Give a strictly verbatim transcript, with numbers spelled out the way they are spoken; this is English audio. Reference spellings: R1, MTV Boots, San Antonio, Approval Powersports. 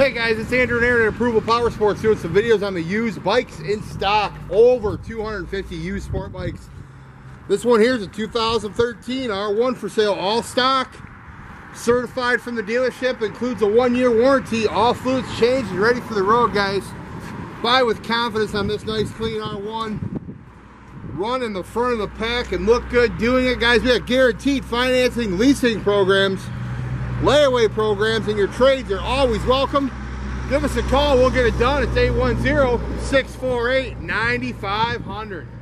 Hey guys, it's Andrew and Aaron at Approval Powersports doing some videos on the used bikes in stock. Over two hundred fifty used sport bikes. This one here is a two thousand thirteen R one for sale, all stock, certified from the dealership, includes a one-year warranty, all fluids changed and ready for the road, guys. Buy with confidence on this nice clean R one. Run in the front of the pack and look good doing it, guys. We got guaranteed financing, leasing programs, layaway programs, and your trades are always welcome. Give us a call, we'll get it done. It's eight one zero, six four eight, nine five zero zero.